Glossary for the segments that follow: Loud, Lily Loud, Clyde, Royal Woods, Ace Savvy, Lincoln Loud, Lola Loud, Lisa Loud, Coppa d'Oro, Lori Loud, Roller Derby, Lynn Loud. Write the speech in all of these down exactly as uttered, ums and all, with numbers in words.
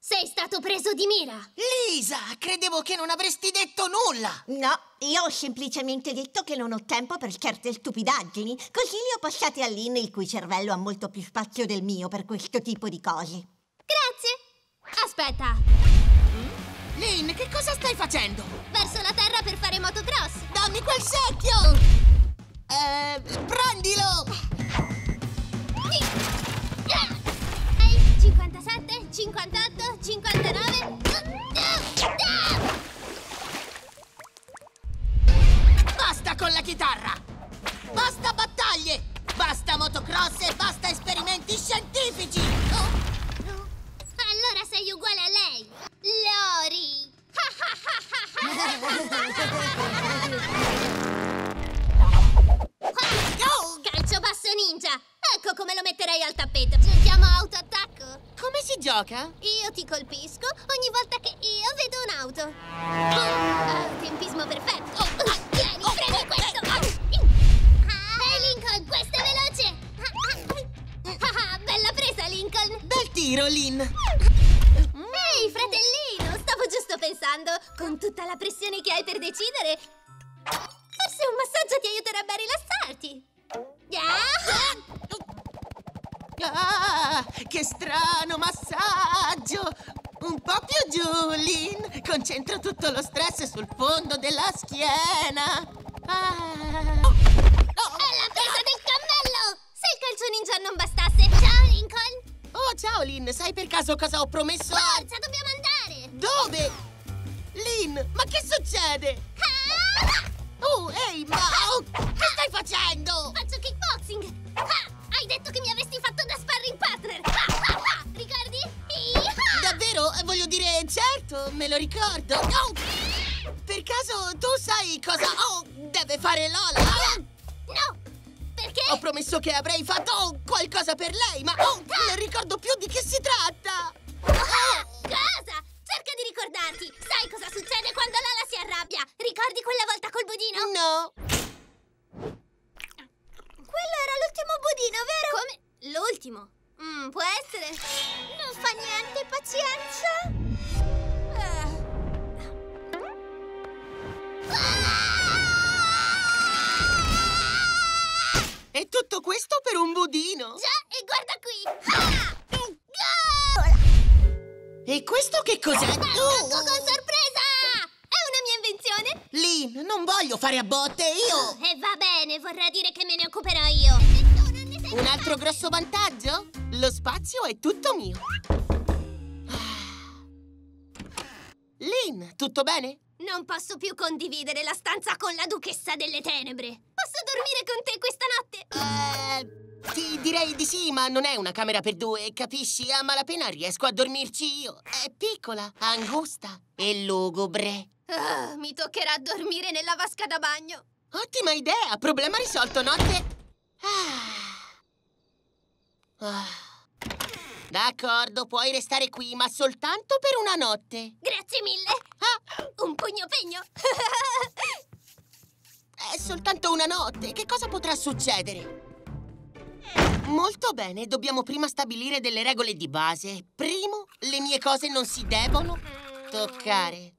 Sei stato preso di mira! Lisa, credevo che non avresti detto nulla! No, io ho semplicemente detto che non ho tempo per certe stupidaggini, così li ho passati a Lynn, il cui cervello ha molto più spazio del mio per questo tipo di cose. Grazie! Aspetta! Mm? Lynn, che cosa stai facendo? Verso la terra per fare motocross! Dammi quel secchio! Eh, prendilo! cinquantotto, cinquantanove... Basta con la chitarra! Basta battaglie! Basta motocross e basta esperimenti scientifici! Oh. Oh. Allora sei uguale a lei! Lori! Oh. Calcio basso ninja! Ecco come lo metterei al tappeto! Giochiamo autoattacco! Come si gioca? Io ti colpisco ogni volta che io vedo un'auto. Oh, tempismo perfetto. Oh, ah, tieni, oh, prendi oh, questo. Eh, oh. Ah, hey Lincoln, questo è veloce. Ah, ah, bella presa, Lincoln. Bel tiro, Lynn. Ehi, fratellino, stavo giusto pensando. Con tutta la pressione che hai per decidere, forse un massaggio ti aiuterebbe a rilassarti. Ah! Ah, che strano massaggio! Un po' più giù, Lynn! Concentro tutto lo stress sul fondo della schiena! Ah. Oh. Oh. È la presa del cammello! Se il calcio ninja non bastasse! Ciao, Lincoln! Oh, ciao, Lynn! Sai per caso cosa ho promesso? Forza, dobbiamo andare! Dove? Lynn, ma che succede? Ah. Oh, ehi, hey, ma... Oh, ah. Che stai facendo? Faccio kickboxing! Ah. Hai detto che mi avresti fatto da sparring partner! Ah, ah, ah. Ricordi? Ah. Davvero? Voglio dire, certo, me lo ricordo! Oh. Per caso tu sai cosa oh, deve fare Lola? Ah. No! Perché? Ho promesso che avrei fatto oh, qualcosa per lei, ma oh, ah. non ricordo più di che si tratta! Ah. Cosa? Cerca di ricordarti! Sai cosa succede quando Lola si arrabbia? Ricordi quella volta col budino? No! Quello era l'ultimo budino, vero? Come? L'ultimo? Mm, può essere? Non fa niente, pazienza! Uh. Ah! E tutto questo per un budino? Già, e guarda qui! Ah! Goal! E questo che cos'è? Oh! Con sorpresa! È una mia invenzione! Lynn, non voglio fare a botte, io! Oh, e va bene, vorrà dire che me ne occuperò io! Un altro grosso vantaggio? Lo spazio è tutto mio! Lynn, tutto bene? Non posso più condividere la stanza con la duchessa delle tenebre! Posso dormire con te questa notte? Eh, ti direi di sì, ma non è una camera per due, capisci? A malapena riesco a dormirci io! È piccola, angusta e lugubre! Uh, mi toccherà dormire nella vasca da bagno. Ottima idea, problema risolto, notte. Ah. Ah. D'accordo, puoi restare qui, ma soltanto per una notte. Grazie mille. Ah. Un pugno pegno. È soltanto una notte, che cosa potrà succedere? Molto bene, dobbiamo prima stabilire delle regole di base. Primo, le mie cose non si devono toccare.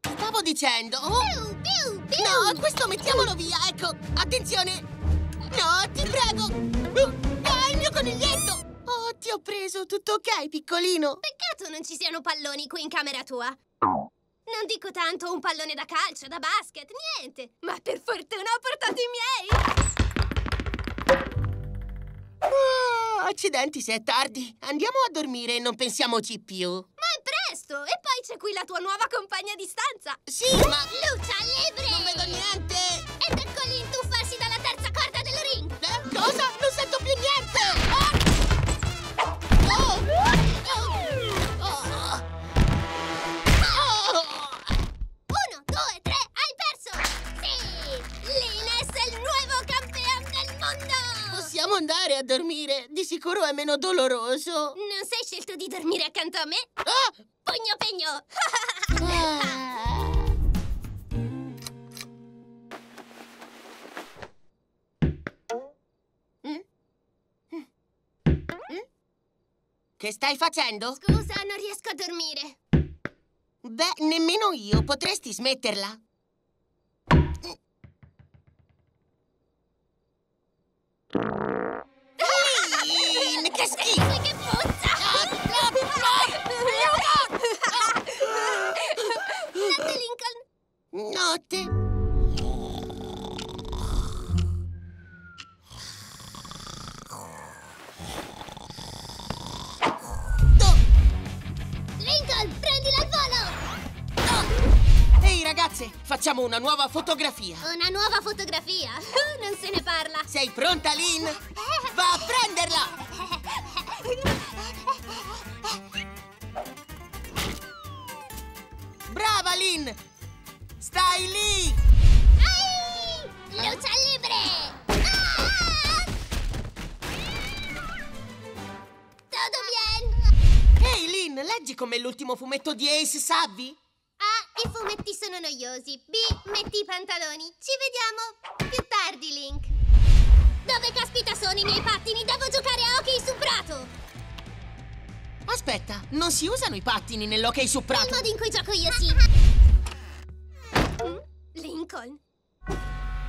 Stavo dicendo... Oh. Piu, piu, piu. No, questo mettiamolo via, ecco! Attenzione! No, ti prego! Ah, il mio coniglietto! Oh, ti ho preso, tutto ok, piccolino? Peccato non ci siano palloni qui in camera tua. Non dico tanto un pallone da calcio, da basket, niente! Ma per fortuna ho portato i miei! Oh. Accidenti se è tardi. Andiamo a dormire e non pensiamoci più. Ma è presto! E poi c'è qui la tua nuova compagna di stanza. Sì, ma... Lucia, libre! Non vedo niente! Ed ecco lì intuffarsi dalla terza corda del ring! Eh? Cosa? Non sento più niente! Ah! Oh! Oh! Oh! Oh! Uno, due, tre, hai perso! Sì! L'Ines è il nuovo campione del mondo! Possiamo andare a dormire, di sicuro è meno doloroso. Non sei scelto di dormire accanto a me? Ah! Pugno pegno! Ah. Che stai facendo? Scusa, non riesco a dormire. Beh, nemmeno io. Potresti smetterla? Ehi, che schifo! Che puzza! Notte, Lincoln! Notte! Ragazze, facciamo una nuova fotografia. Una nuova fotografia? Non se ne parla. Sei pronta, Lynn? Va a prenderla! Brava, Lynn! Stai lì! Ai! Luce libre! Ah! Tutto bien! Ehi, hey, Lynn, leggi come l'ultimo fumetto di Ace Savvy? I fumetti sono noiosi. B, metti i pantaloni. Ci vediamo più tardi, Link. Dove caspita sono i miei pattini? Devo giocare a hockey su prato. Aspetta, non si usano i pattini nell'hockey su prato. Nel modo in cui gioco io, sì. Lincoln.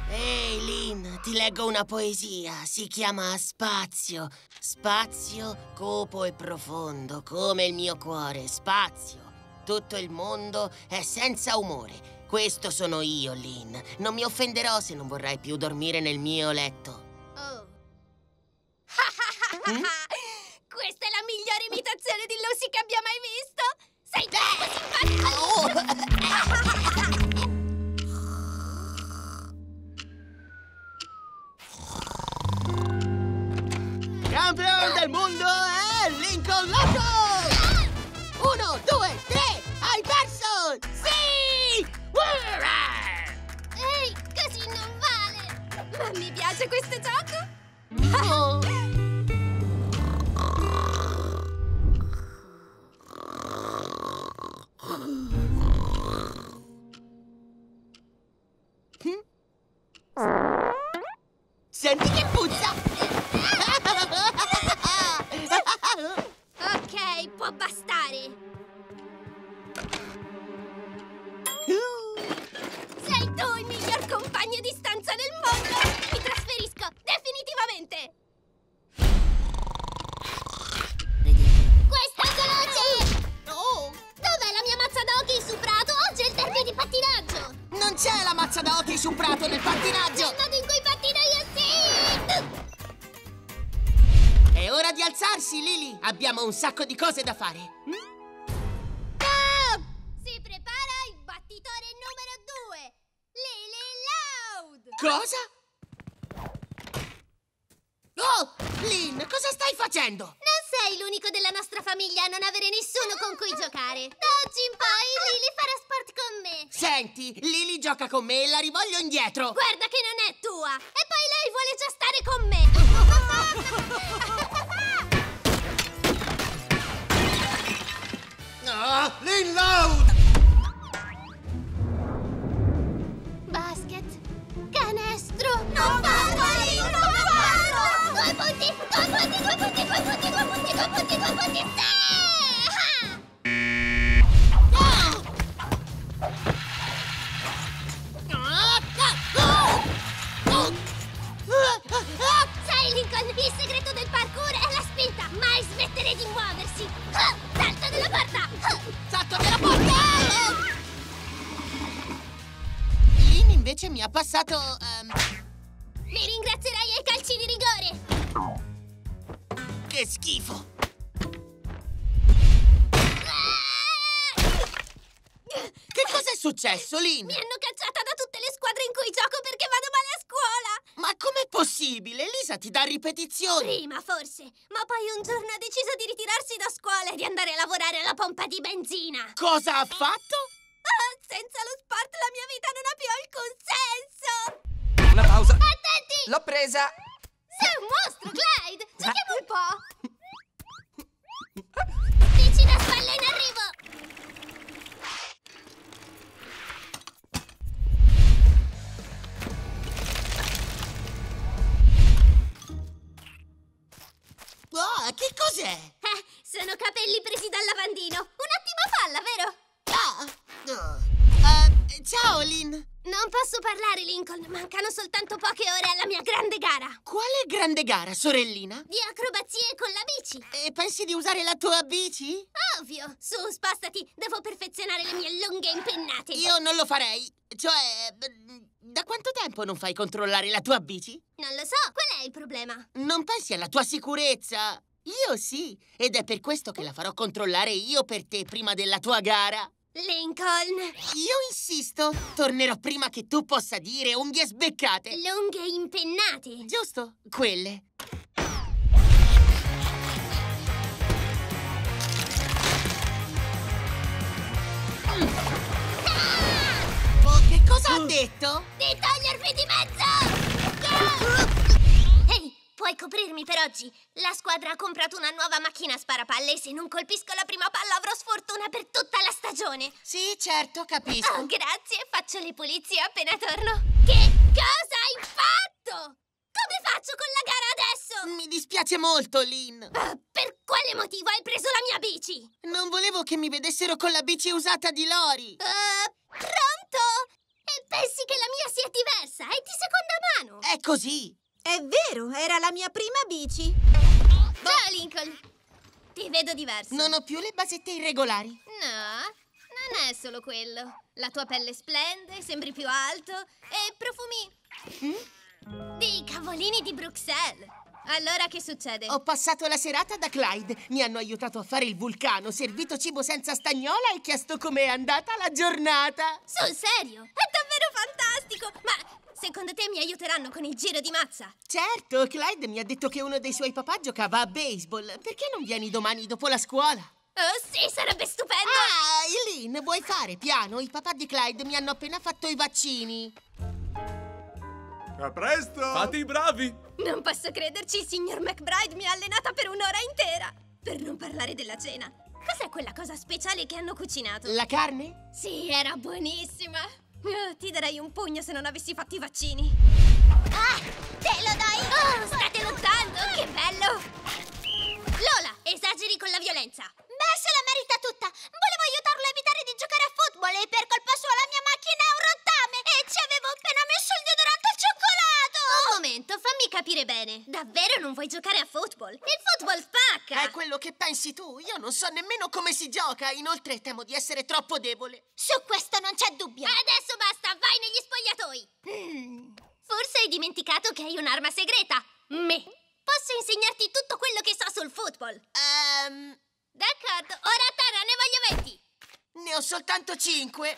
Ehi, hey, Lynn, ti leggo una poesia. Si chiama Spazio. Spazio cupo e profondo, come il mio cuore. Spazio. Tutto il mondo è senza umore. Questo sono io, Lynn. Non mi offenderò se non vorrai più dormire nel mio letto. Oh. mm? Questa è la migliore imitazione di Lucy che abbia mai visto. Sei troppo simpatica. Oh. Campione del mondo è Lincoln Loud! Uno, due, tre! Hai perso! Sì! Ehi, così non vale! Ma mi piace questo gioco! Oh. Senti che puzza! Ok, può bastare! Compagno di stanza del mondo! Mi trasferisco! Definitivamente! Questa veloce! Oh! Dov'è la mia mazza da hockey su prato? Oggi è il derby di pattinaggio! Non c'è la mazza da hockey su prato nel pattinaggio! Nel modo in cui pattino io, sì! È ora di alzarsi, Lily! Abbiamo un sacco di cose da fare! Ah! Si prepara il battitore numero due! Lily Loud! Cosa? Oh! Lynn, cosa stai facendo? Non sei l'unico della nostra famiglia a non avere nessuno con cui giocare. Da oggi in poi Lily farà sport con me. Senti, Lily gioca con me e la rivoglio indietro. Guarda che non è tua! E poi lei vuole già stare con me. Ah, Lynn Loud! Canestro! Non farlo! Non farlo! Due punti! Due punti! Due punti! Due punti! Due punti! Due punti! Due punti! Sai, Lincoln, il segreto del parkour è la spinta! Mai smettere di muoversi! Salto della porta! Salto della porta! Invece mi ha passato... Um... Mi ringrazierai ai calci di rigore! Che schifo! Ah! Che cos'è successo, Lynn? Mi hanno cacciata da tutte le squadre in cui gioco perché vado male a scuola! Ma com'è possibile? Lisa ti dà ripetizioni! Prima, forse, ma poi un giorno ha deciso di ritirarsi da scuola e di andare a lavorare alla pompa di benzina! Cosa ha fatto? Oh, senza lo sport la mia vita non ha più alcun senso! Una pausa! Attenti! L'ho presa! Sei un mostro, Clyde! Giochiamo ah. un po'! Dici da spalle in arrivo! Oh, che cos'è? Eh, Sono capelli presi dal lavandino. Un attimo falla, vero? Ah. Uh, ciao, Lynn. Non posso parlare, Lincoln. Mancano soltanto poche ore alla mia grande gara. Quale grande gara, sorellina? Di acrobazie con la bici. E pensi di usare la tua bici? Ovvio. Su, spostati. Devo perfezionare le mie lunghe impennate. Io non lo farei. Cioè, da quanto tempo non fai controllare la tua bici? Non lo so. Qual è il problema? Non pensi alla tua sicurezza. Io sì, ed è per questo che la farò controllare io per te prima della tua gara. Lincoln! Io insisto, tornerò prima che tu possa dire unghie sbeccate. Lunghe impennate. Giusto, quelle. Ah! Oh, che cosa ha detto? Di togliermi di mezzo! Ah! Ehi! Puoi coprirmi per oggi. La squadra ha comprato una nuova macchina sparapalle e se non colpisco la prima palla avrò sfortuna per tutta la stagione. Sì, certo, capisco. Oh, grazie, faccio le pulizie appena torno. Che cosa hai fatto? Come faccio con la gara adesso? Mi dispiace molto, Lynn. Uh, per quale motivo hai preso la mia bici? Non volevo che mi vedessero con la bici usata di Lori. Uh, pronto? E pensi che la mia sia diversa? È di seconda mano. È così. È vero, era la mia prima bici. Ciao, Lincoln. Ti vedo diverso. Non ho più le basette irregolari. No, non è solo quello. La tua pelle splende, sembri più alto e profumi... Mm? Dei cavolini di Bruxelles. Allora che succede? Ho passato la serata da Clyde. Mi hanno aiutato a fare il vulcano, servito cibo senza stagnola e chiesto com'è andata la giornata. Sul serio? È davvero fantastico! Ma... secondo te mi aiuteranno con il giro di mazza? Certo, Clyde mi ha detto che uno dei suoi papà giocava a baseball. Perché non vieni domani dopo la scuola? Oh sì, sarebbe stupendo! Ah, Lynn, vuoi fare piano? I papà di Clyde mi hanno appena fatto i vaccini. A presto! Fate i bravi! Non posso crederci, il signor McBride mi ha allenata per un'ora intera. Per non parlare della cena. Cos'è quella cosa speciale che hanno cucinato? La carne? Sì, era buonissima. Oh, ti darei un pugno se non avessi fatto i vaccini. Ah! Te lo dai! Oh, state lottando! Che bello! Lola, esageri con la violenza. Beh, se la merita tutta. Volevo aiutarlo a evitare di giocare a football e per colpa sua la mia macchina è un rottame e ci avevo appena messo il deodorante al cioccolato! Un momento, fammi capire bene. Davvero non vuoi giocare a football? Il football spacca! È quello che pensi tu. Io non so nemmeno come si gioca. Inoltre temo di essere troppo debole. Su questo non c'è dubbio. Adesso basta, vai negli spogliatoi. Mm. Forse hai dimenticato che hai un'arma segreta. Me. Posso insegnarti tutto quello che so sul football. Ehm... Um... D'accordo, ora a terra ne voglio venti. Ne ho soltanto cinque.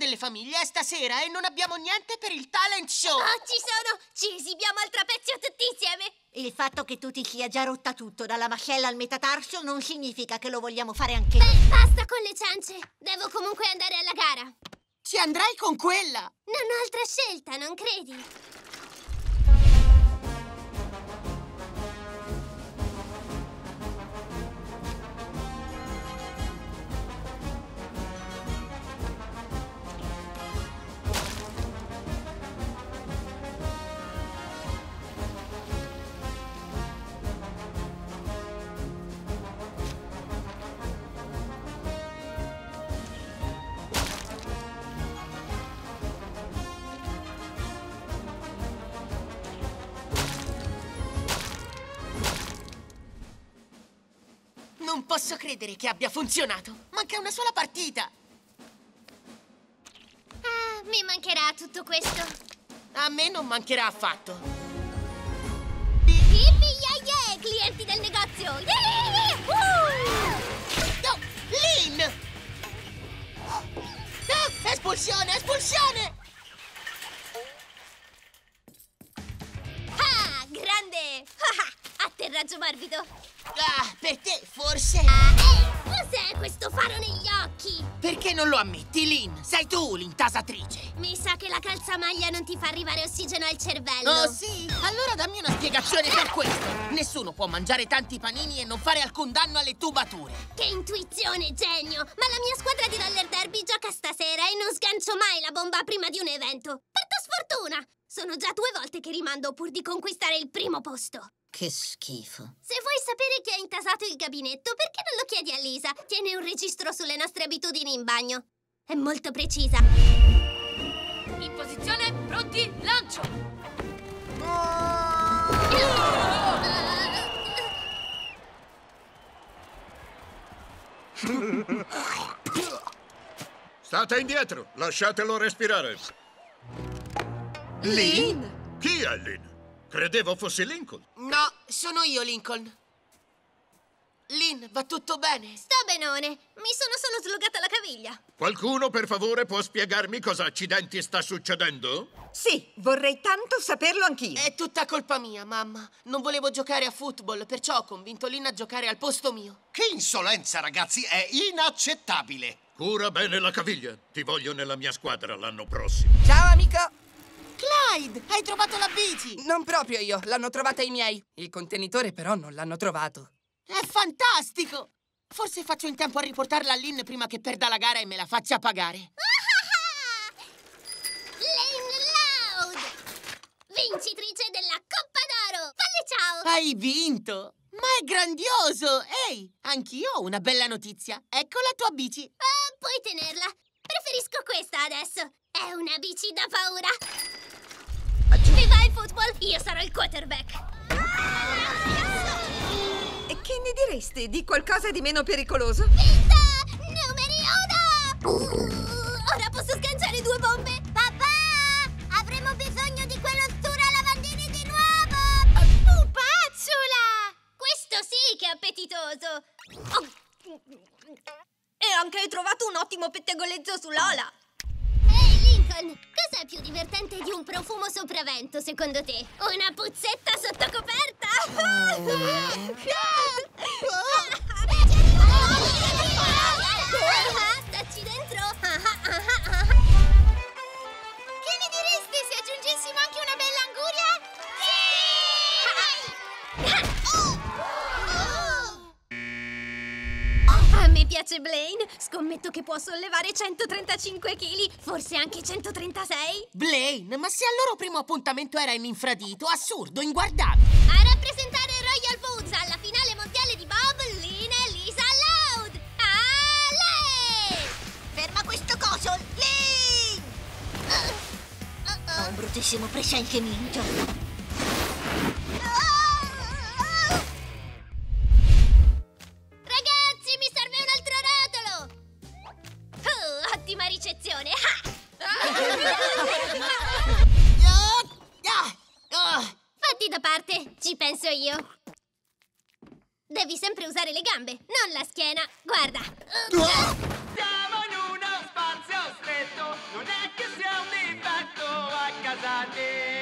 Delle famiglie è stasera e non abbiamo niente per il talent show. Oh, ci sono! Ci esibiamo al trapezio tutti insieme. Il fatto che tu ti sia già rotta tutto dalla mascella al metatarso non significa che lo vogliamo fare anche noi. Beh, basta con le ciance. Devo comunque andare alla gara. Ci andrai con quella. Non ho altra scelta, non credi? Non posso credere che abbia funzionato. Manca una sola partita. Ah, mi mancherà tutto questo. A me non mancherà affatto. Yippee-yay-yay, clienti del negozio! Yeah! Uh! No! raggio morbido. Ah, per te forse... Ah, eh, cos'è questo faro negli occhi? Perché non lo ammetti, Lynn? Sei tu l'intasatrice. Mi sa che la calzamaglia non ti fa arrivare ossigeno al cervello. Oh sì? Allora dammi una spiegazione per questo. Nessuno può mangiare tanti panini e non fare alcun danno alle tubature. Che intuizione, genio! Ma la mia squadra di Roller Derby gioca stasera e non sgancio mai la bomba prima di un evento. Per tua sfortuna! Sono già due volte che rimando pur di conquistare il primo posto. Che schifo. Se vuoi sapere chi ha intasato il gabinetto, perché non lo chiedi a Lisa? Tiene un registro sulle nostre abitudini in bagno. È molto precisa. In posizione, pronti, lancio! State indietro, lasciatelo respirare. Lynn? Chi è Lynn? Credevo fosse Lincoln. No, sono io, Lincoln. Lynn, va tutto bene? Sto benone, mi sono solo slogata la caviglia. Qualcuno per favore può spiegarmi cosa accidenti sta succedendo? Sì, vorrei tanto saperlo anch'io. È tutta colpa mia, mamma. Non volevo giocare a football, perciò ho convinto Lynn a giocare al posto mio. Che insolenza, ragazzi, è inaccettabile. Cura bene la caviglia, ti voglio nella mia squadra l'anno prossimo. Ciao, amico. Clyde, hai trovato la bici! Non proprio io, l'hanno trovata i miei. Il contenitore però non l'hanno trovato. È fantastico! Forse faccio in tempo a riportarla a Lynn prima che perda la gara e me la faccia pagare. Lynn Loud! Vincitrice della Coppa d'Oro! Falle ciao! Hai vinto! Ma è grandioso! Ehi, anch'io ho una bella notizia. Ecco la tua bici. Uh, puoi tenerla. Preferisco questa adesso. È una bici da paura. Viva il football! Io sarò il quarterback! E che ne direste di qualcosa di meno pericoloso? Vista! Numeri uno! Ora posso sganciare due bombe! Papà! Avremo bisogno di quello stura-lavandini di nuovo! Pupazzola! Questo sì che è appetitoso! Oh. E anche hai trovato un ottimo pettegolezzo su Lola! Cos'è più divertente di un profumo sopravvento, secondo te? Una puzzetta sotto coperta? Stacci dentro! Che ne direste se aggiungessimo anche una bella anguria? Piace Blaine? Scommetto che può sollevare centotrentacinque chili, forse anche centotrentasei. Blaine, ma se al loro primo appuntamento era in infradito, assurdo, inguardabile. A rappresentare Royal Woods alla finale mondiale di Bob, Lynn e Lisa Loud. Ah, lei! Ferma questo coso, Lynn! Uh, uh, uh. Ho un bruttissimo presentimento. Ci penso io. Devi sempre usare le gambe, non la schiena. Guarda. Oh! Siamo in uno spazio stretto, non è che sia un difetto a casa te.